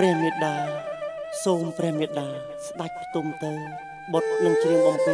พระเมตตาโสมพระเมตตาสดักตุ่มเตยบทนังเชียงบอมเป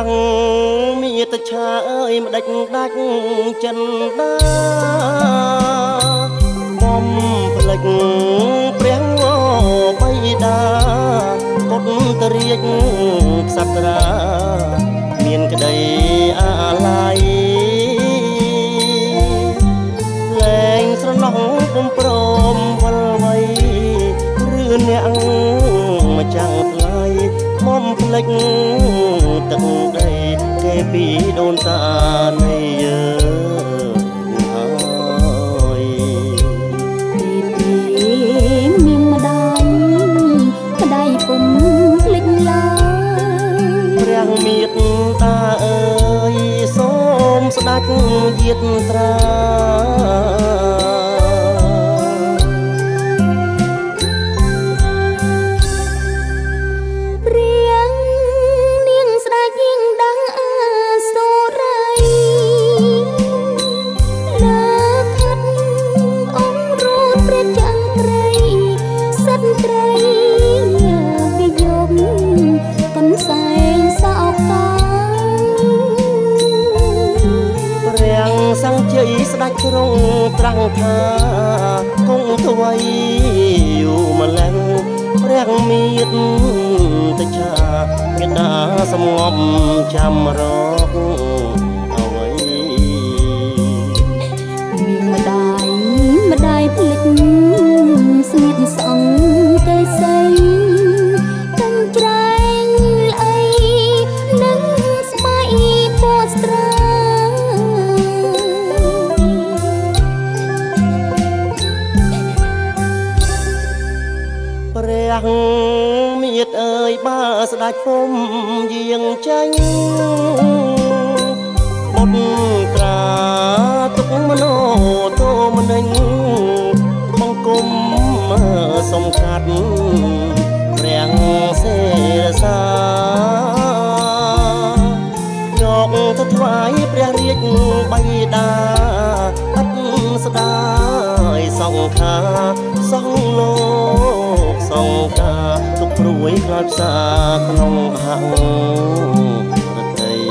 ยังมีแต่ชายมาดักจันดาบอมผลักเปรียงงอใบดากดตะเรียกสัตราเมียนกระไดอาลัยแรงสนองกลมปลอมวันไว้เรื่อนยังมาจังไกลมอมผลักตั้งใดแค่ปีโดนตาในเยอะตาเอ๋ยส้มสดักเย็ดตราเรียงเนียงสดักยิ่งดังอาสุไรเลิกขัดองรูดประจังไตรสัตไตรอย่าไปยมกันใส่สาวตาสังเจยสดักตรงตรังทาคงทวัยอยู่มาแลงเรียงมีดตะชาเงดาสมอมจำรอกเอาไว้มีมาได้พลิกสนิทสองเกยใสตั้งใจไอ้นั่งสบายปวดตามีดเอ่ยบ้าสดักพมเยียงใจบนตราตุกมโนโตมนังมองกลมสมกัดแรงเสสายอกทถวายเปรียริกใบดาอัดสดายสองขาสองโลสองตาตกรวยกลับสาขนมหังระไทย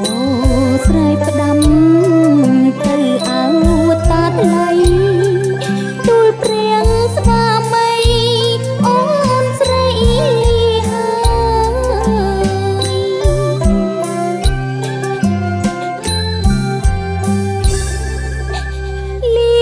โอ้สายประดำตือเอาตาไหลดูเปรียงสว่าไม่อ้อนสายหายลี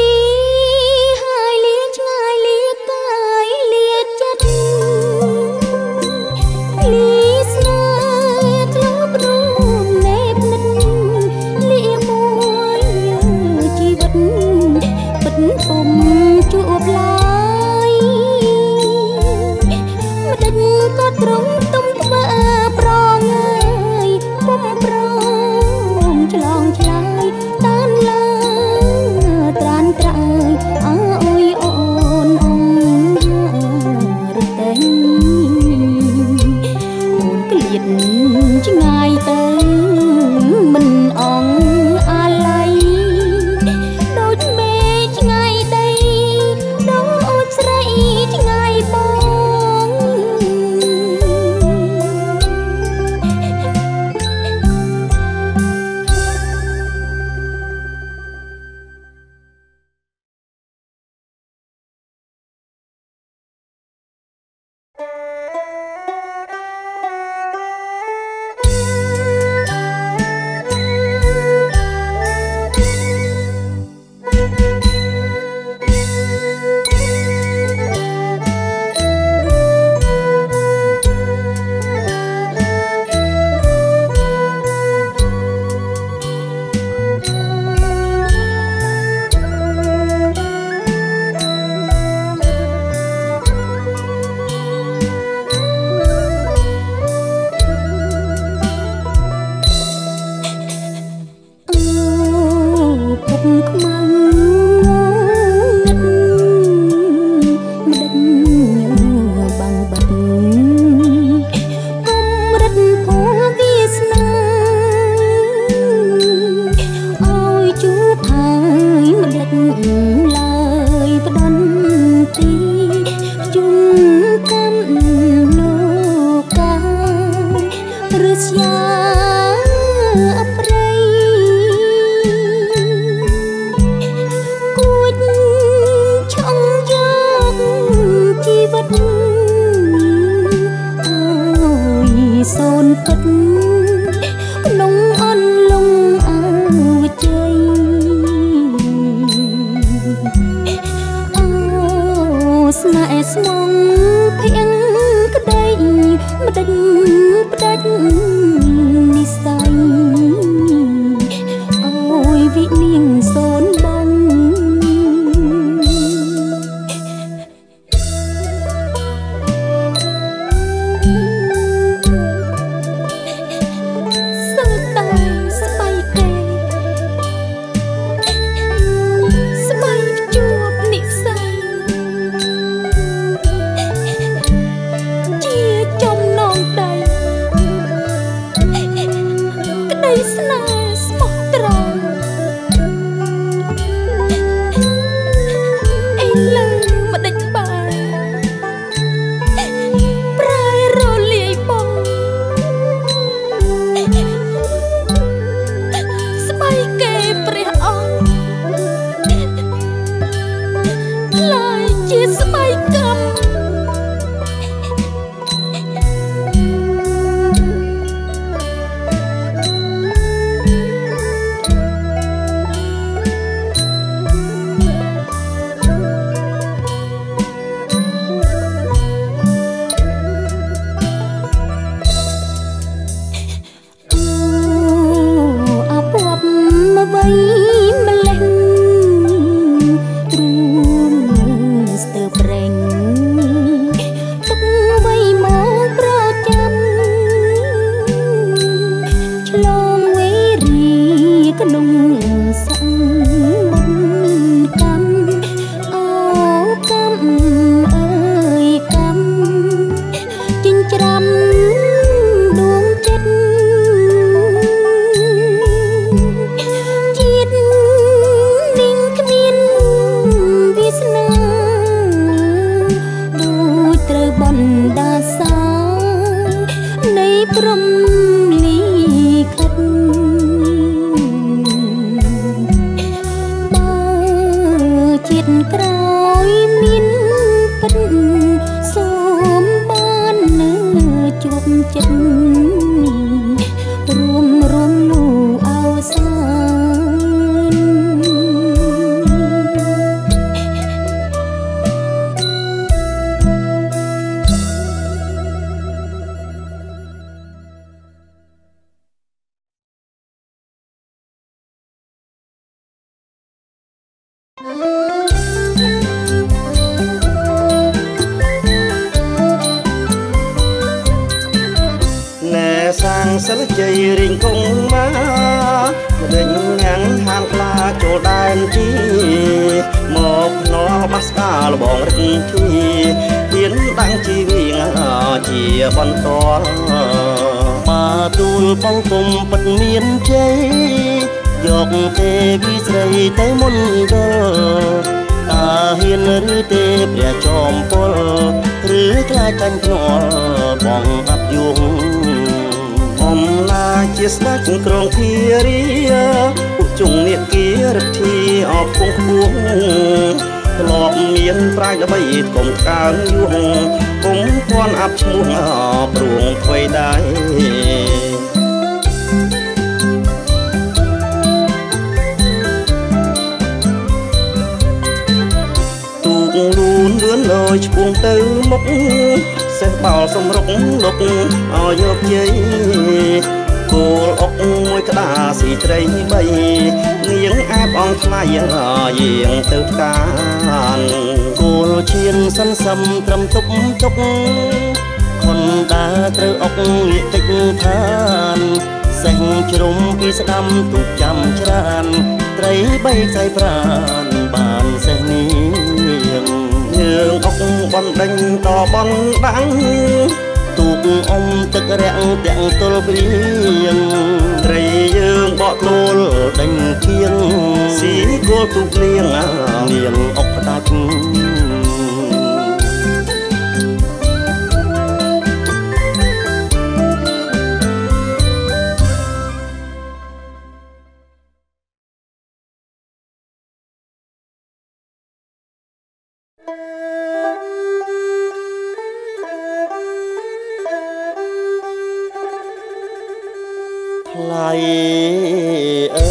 เอ่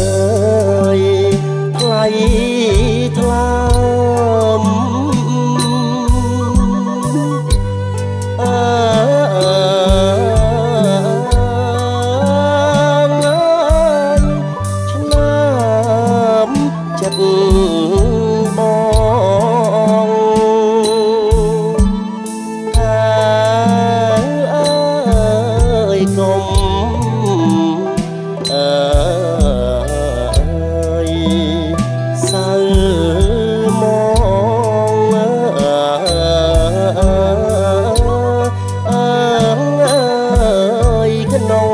ยใครทลำงานชะน้ำเจ็บบองแเอ่ยกลม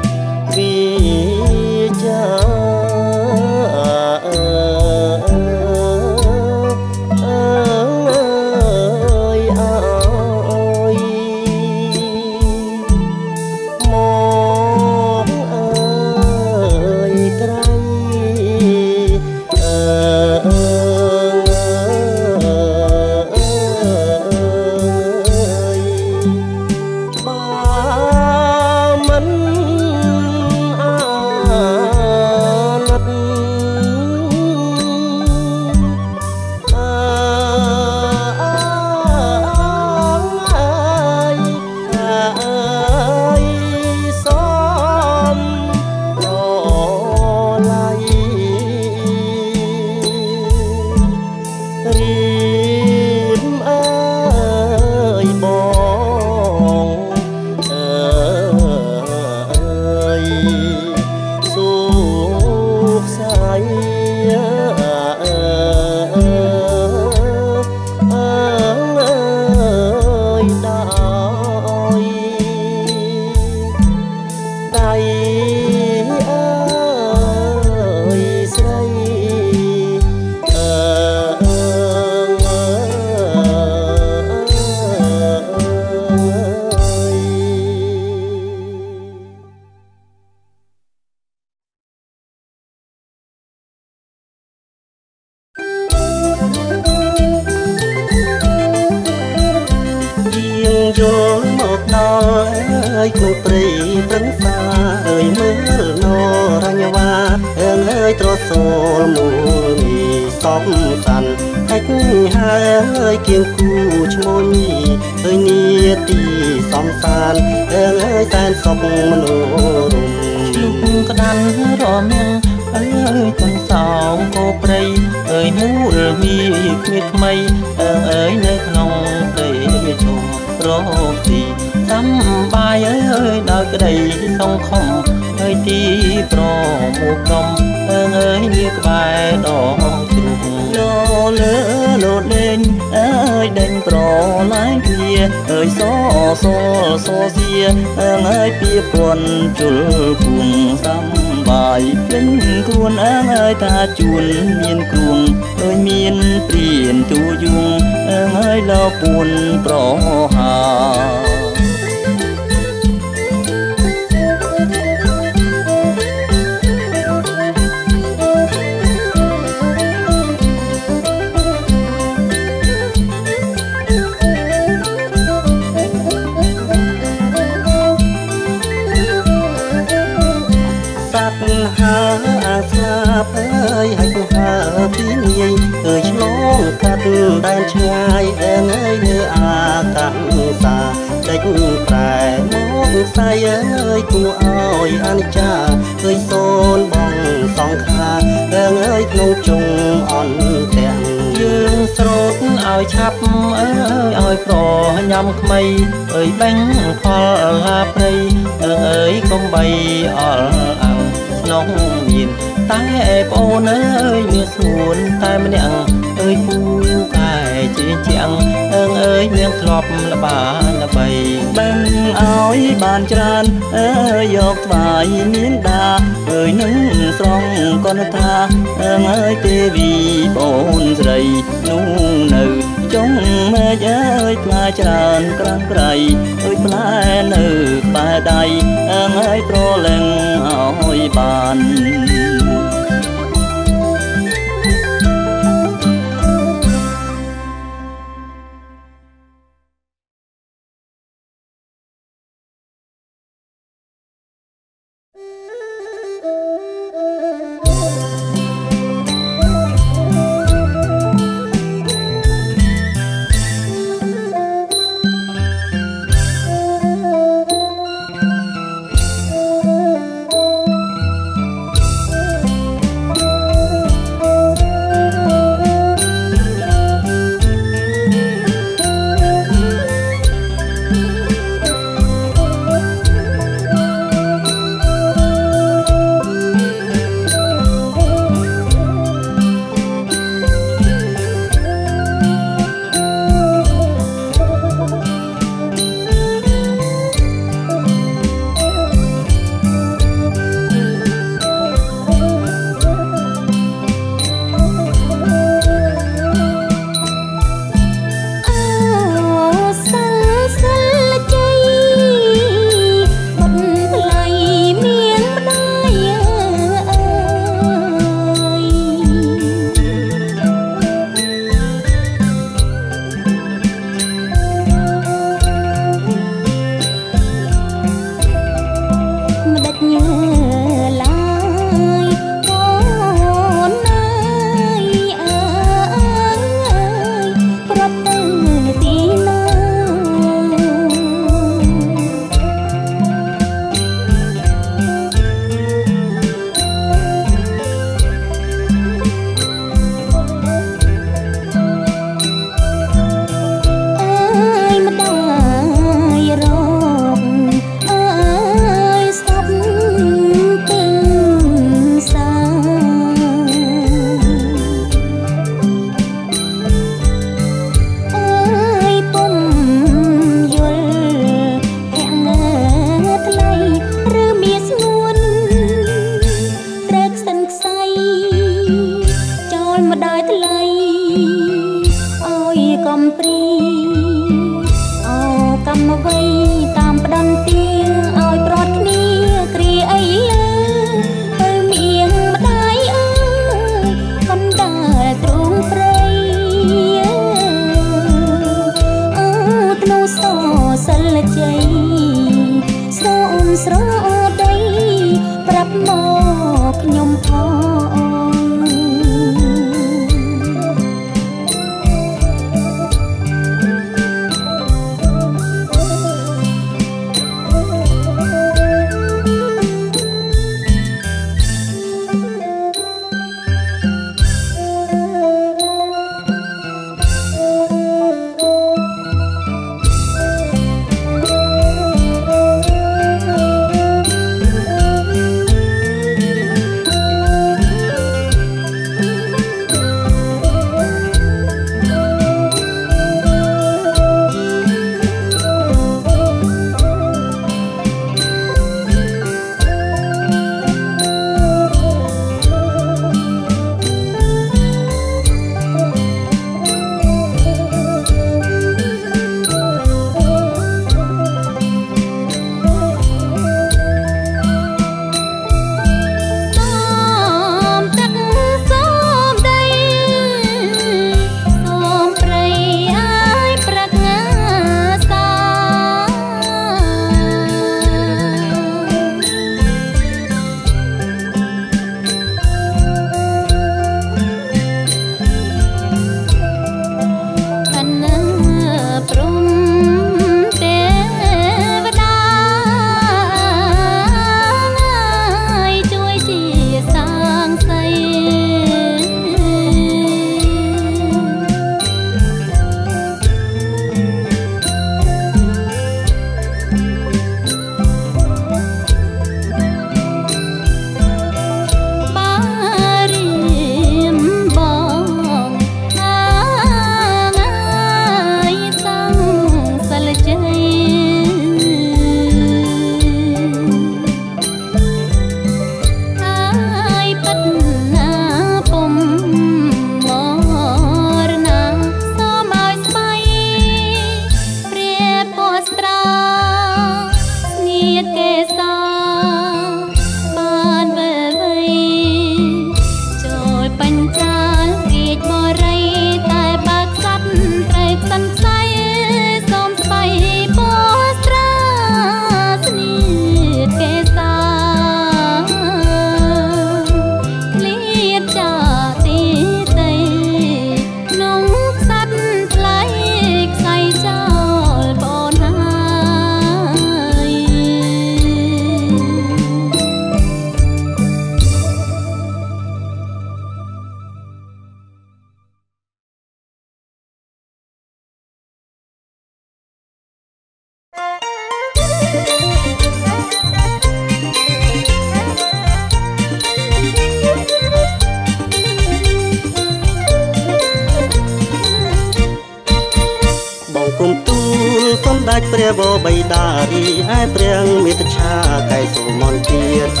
จเปรียบใบตาดีไอเปรียงมิตรชาไก่สู่มอนเตียเต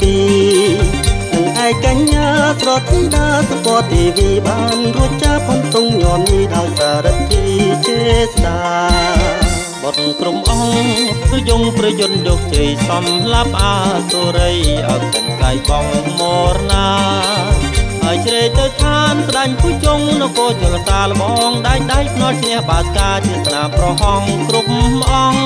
ปีนั่งไอกัญญาตรอที่ดาสปอทีวีบ้านรู้จักคนตรงยอมมีดาวสารทีเจสดาบทกลมอ่องคือยงประยนต์ยกใจสำลับอาตุไรอักขันไก่บองมอร์นาไอเจริญเจ้าชานสดานผู้จงนโกจลตาลมองได้นอเชียบาสกาเจตนาพระห้องกรุบอ่อง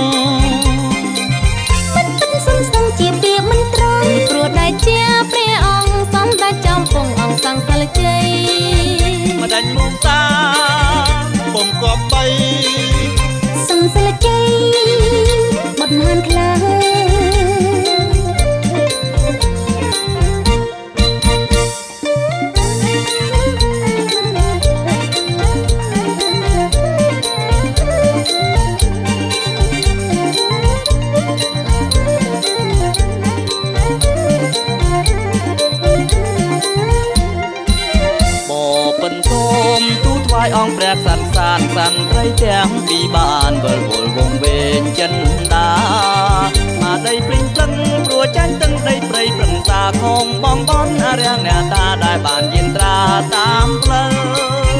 มันเป็นสังสังจีเปียบมันตรอยตรวจได้เชียเปรียอ่องสองได้จำปงอ่องสังสารใจมาดันมุมตาผมกอบไปสังสารใจบทหานคลาอ่องแปรสันสันสันไรแจงปีบานเบิร์ดโวลวงเวนจันดามาได้ปริ้งตึงปลัวจันตึงได้ปริ้งปริ้งตาคมบองบอนเรียงแนวตาได้บานยินตราตามเพลิน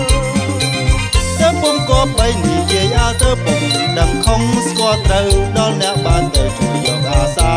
เธอปุ่มกบไปหนีเยี่ยอาเธอปุ่มดำคงสกอตเตอร์ดอนแนวบานเธอช่วยยกอาซา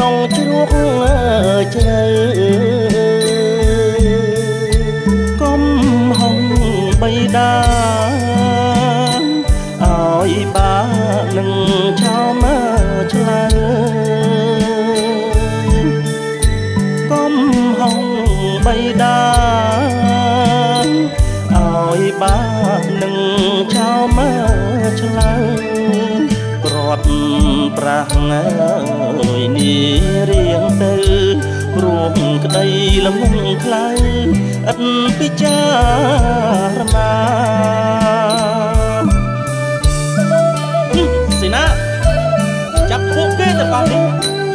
น้องจะรู้เจอ nâng cho mơ tràn cóm hồng bay đá ỏi ba nâng cho mơ tràn cọt prang ơi ní riêng tư ruộng cây là mông khai ất bí cha ma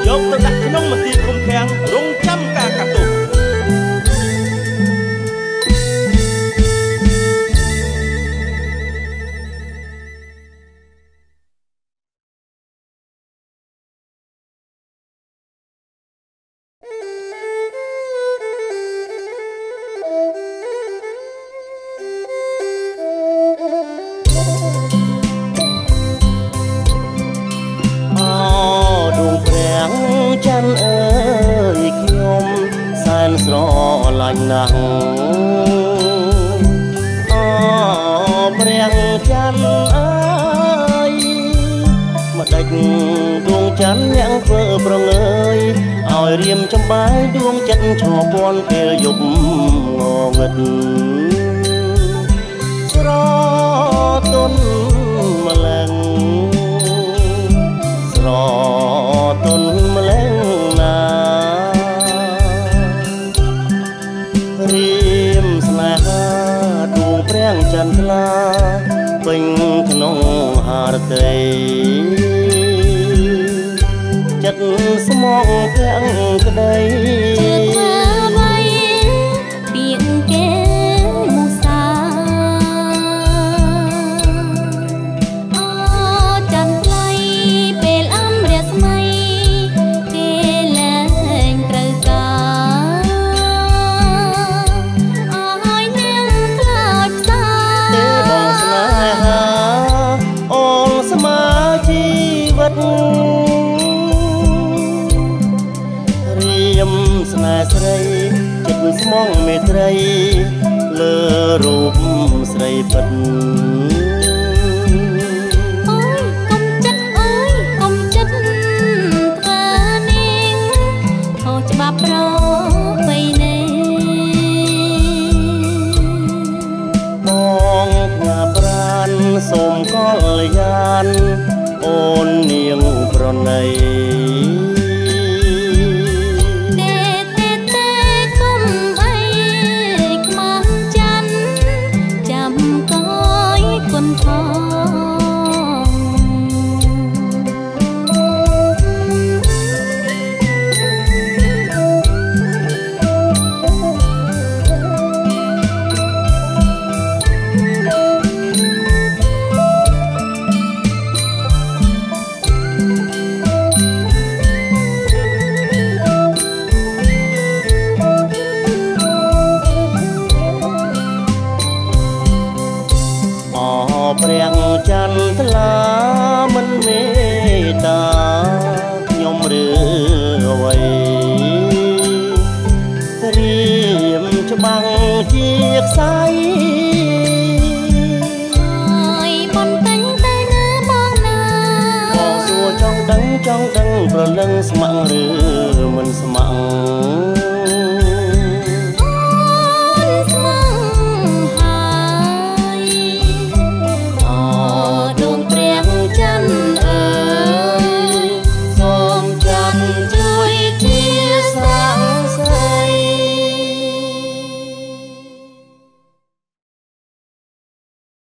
Dông ta đặt cái nông mà tìm không thèm Rung trăm cả cặp tù Trong đắng, trong đắng, rồi nâng sẵn mạng rửa mình sẵn mạng